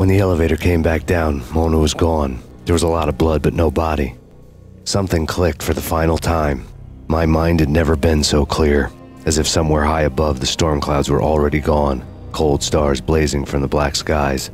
When the elevator came back down, Mona was gone. There was a lot of blood, but no body. Something clicked for the final time. My mind had never been so clear, as if somewhere high above the storm clouds were already gone, cold stars blazing from the black skies.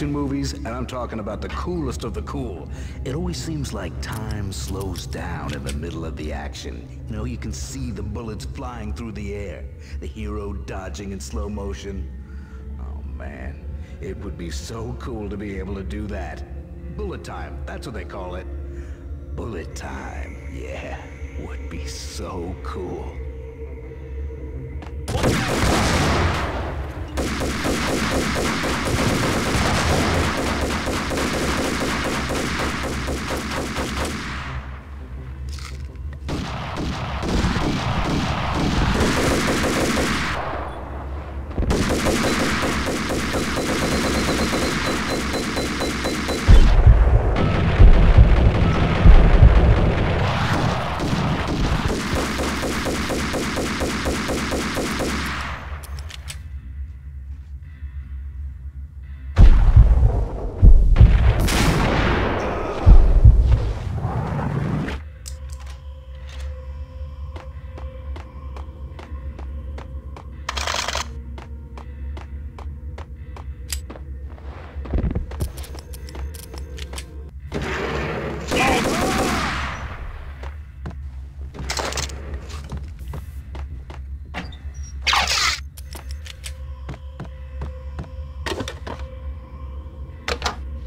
Movies, and I'm talking about the coolest of the cool. It always seems like time slows down in the middle of the action. You know, you can see the bullets flying through the air, the hero dodging in slow motion. Oh man, it would be so cool to be able to do that. Bullet time, that's what they call it. Bullet time, yeah, would be so cool.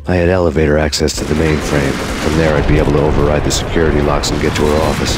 I had elevator access to the mainframe. From there, I'd be able to override the security locks and get to her office.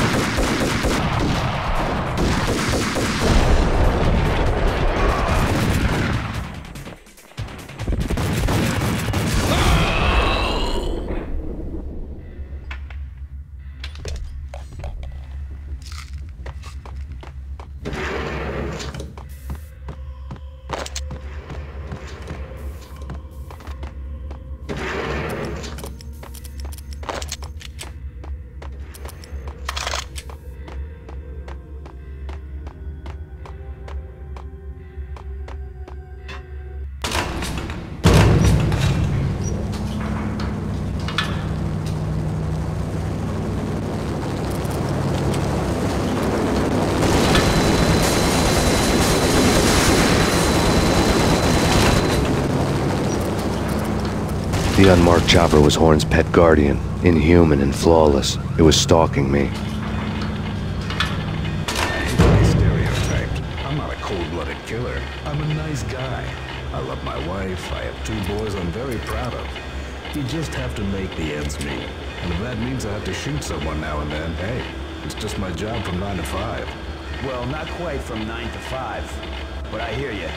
The unmarked chopper was Horn's pet guardian, inhuman and flawless. It was stalking me. Hey, stereotyped. I'm not a cold-blooded killer. I'm a nice guy. I love my wife. I have 2 boys I'm very proud of. You just have to make the ends meet. And if that means I have to shoot someone now and then, hey, it's just my job from 9 to 5. Well, not quite from 9 to 5, but I hear you.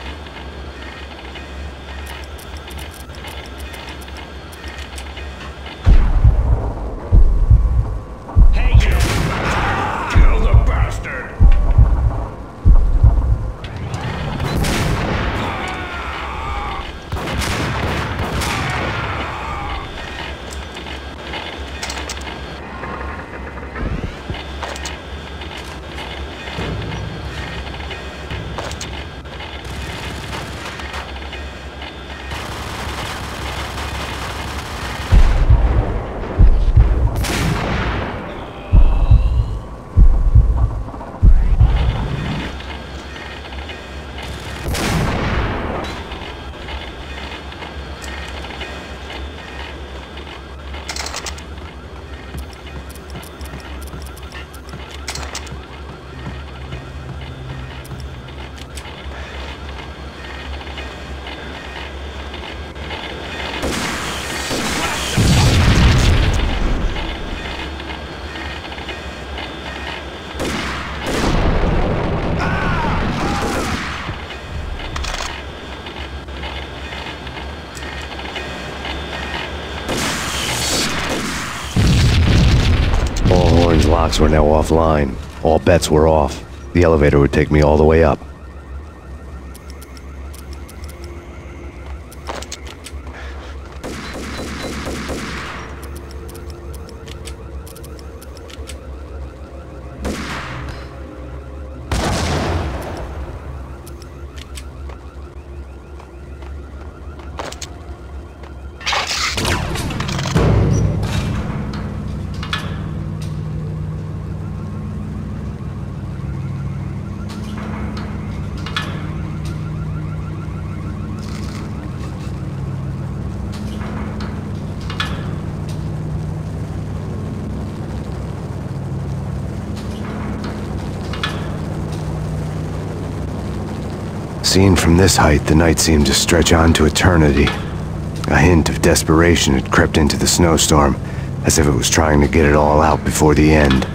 were now offline. All bets were off. The elevator would take me all the way up. Seen from this height, the night seemed to stretch on to eternity. A hint of desperation had crept into the snowstorm, as if it was trying to get it all out before the end.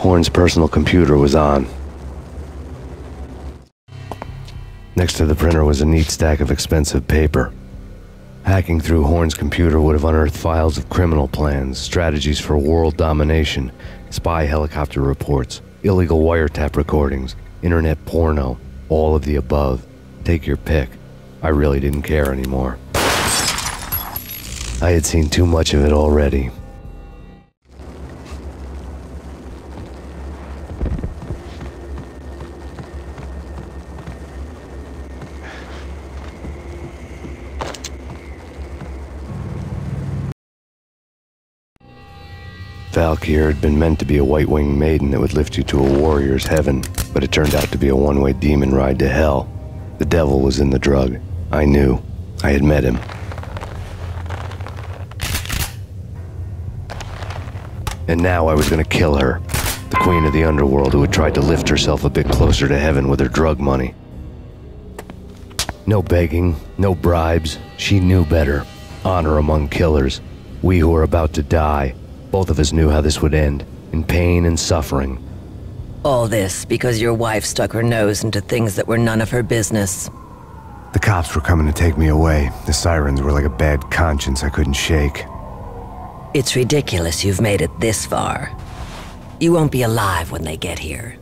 Horn's personal computer was on. Next to the printer was a neat stack of expensive paper. Hacking through Horn's computer would have unearthed files of criminal plans, strategies for world domination, spy helicopter reports, illegal wiretap recordings, internet porno, all of the above. Take your pick. I really didn't care anymore. I had seen too much of it already. Valkyrie had been meant to be a white-winged maiden that would lift you to a warrior's heaven, but it turned out to be a one-way demon ride to hell. The devil was in the drug. I knew. I had met him. And now I was going to kill her, the queen of the underworld who had tried to lift herself a bit closer to heaven with her drug money. No begging, no bribes. She knew better. Honor among killers. We who are about to die. Both of us knew how this would end, in pain and suffering. All this because your wife stuck her nose into things that were none of her business. The cops were coming to take me away. The sirens were like a bad conscience I couldn't shake. It's ridiculous you've made it this far. You won't be alive when they get here.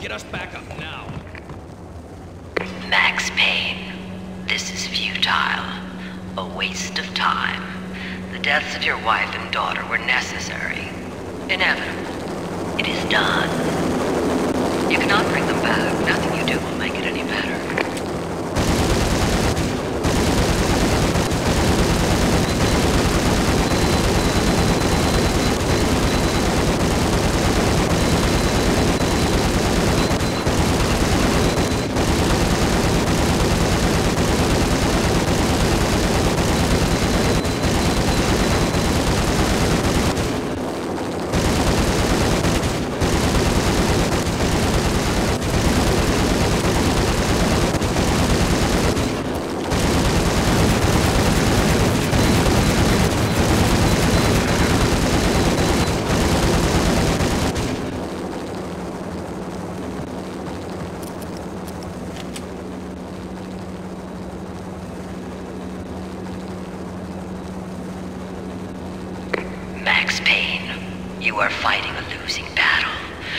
Get us back up now. Max Payne, this is futile. A waste of time. The deaths of your wife and daughter were necessary. Inevitable. It is done. You cannot bring them back. Nothing you do will make it any better. You are fighting a losing battle.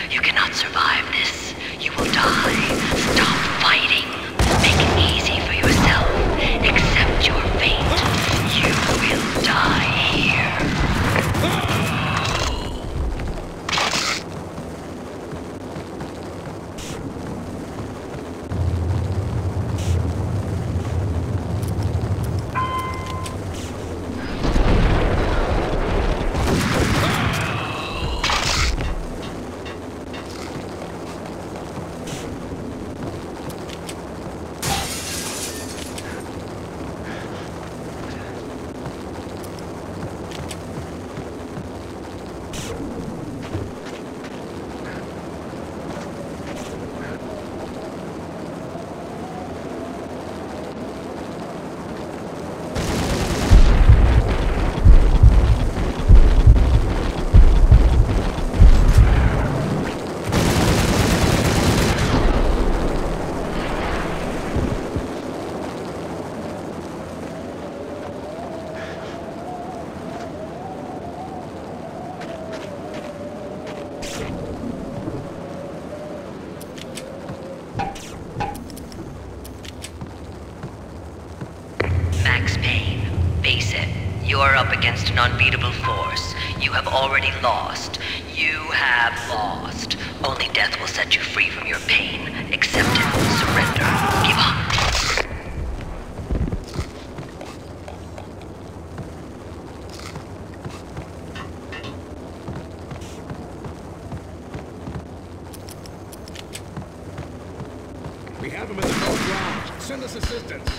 You cannot survive this. You will die. Stop fighting. Make it easy for yourself. Accept your fate. You will die here. Max Payne, face it. You are up against an unbeatable force. You have already lost. You have lost. Only death will set you free from your pain. Accept it. Surrender. Give up. We have him in the north lounge. Send us assistance.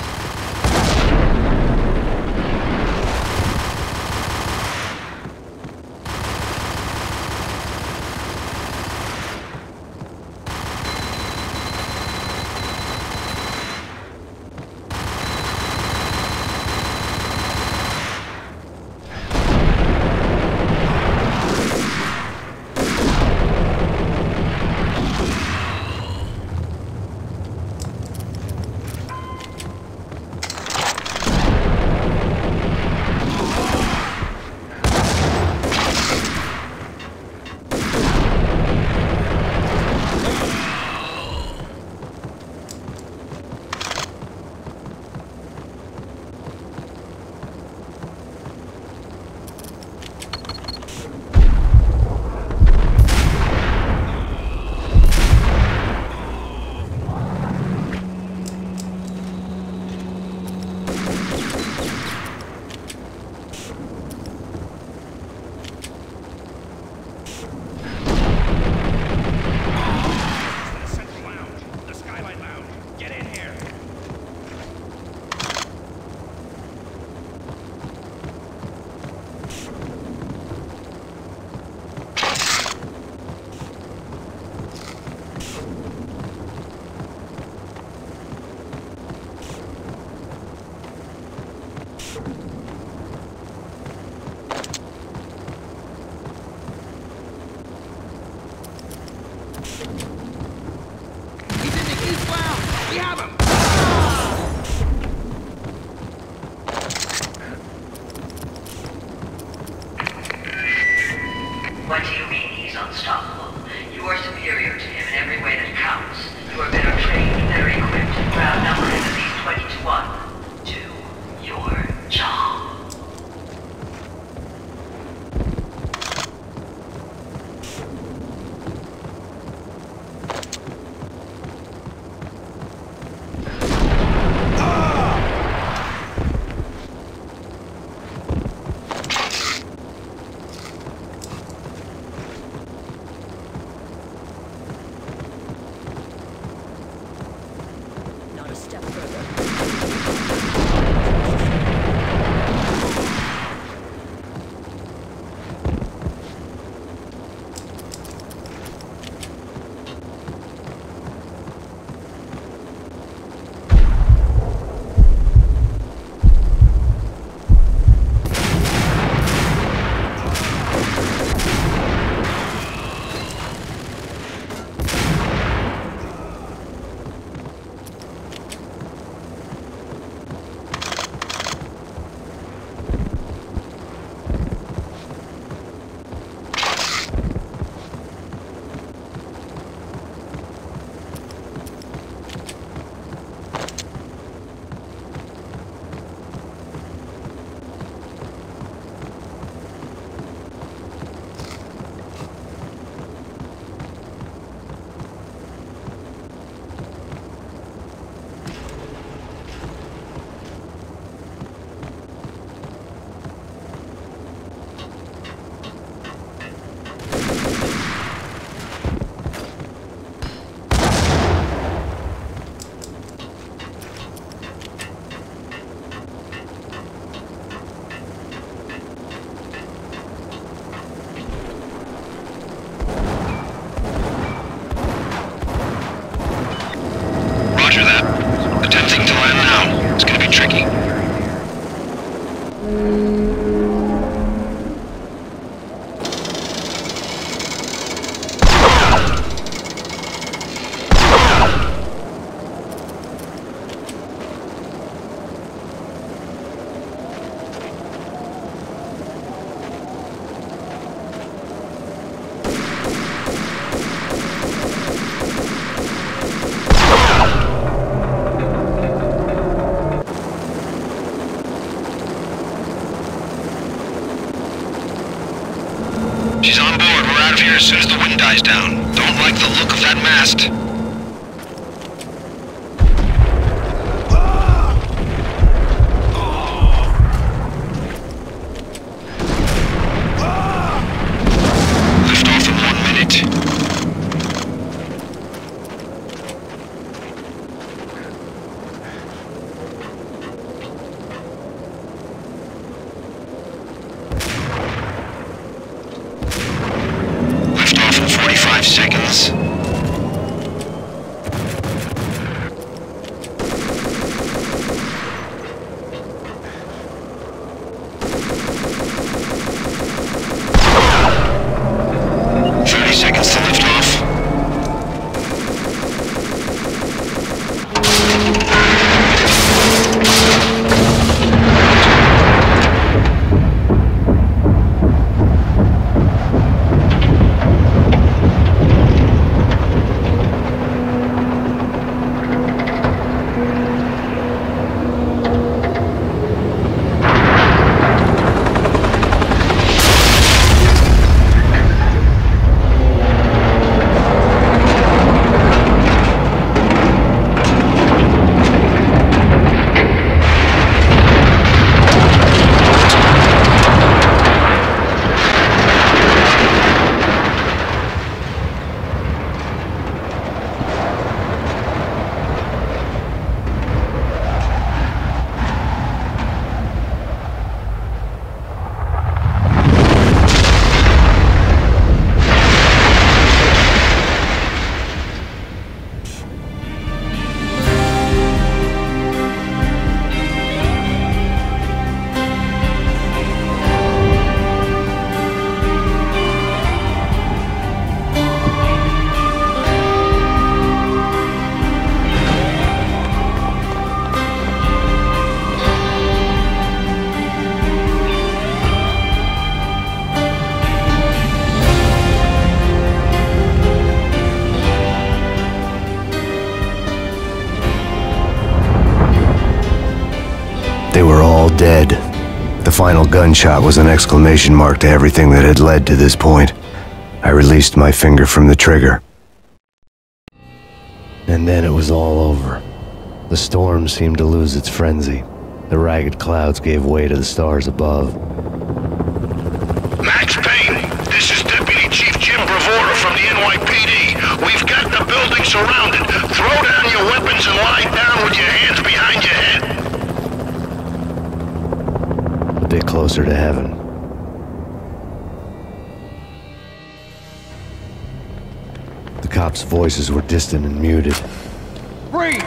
Dead. The final gunshot was an exclamation mark to everything that had led to this point. I released my finger from the trigger. And then it was all over. The storm seemed to lose its frenzy. The ragged clouds gave way to the stars above. Max Payne, this is Deputy Chief Jim Bravura from the NYPD. We've got the building surrounded. Throw down your weapons and lie down with your hands behind your head. A bit closer to heaven. The cops' voices were distant and muted. Freeze!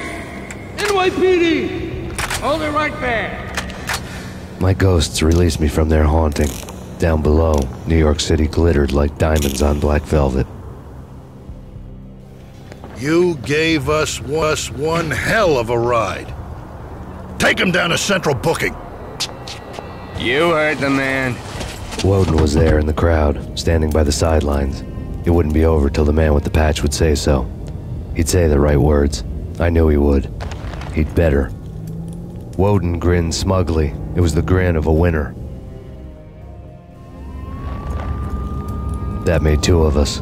NYPD! Hold it right back! My ghosts released me from their haunting. Down below, New York City glittered like diamonds on black velvet. You gave us one hell of a ride. Take him down to central booking. You heard the man. Woden was there in the crowd, standing by the sidelines. It wouldn't be over till the man with the patch would say so. He'd say the right words. I knew he would. He'd better. Woden grinned smugly. It was the grin of a winner. That made two of us.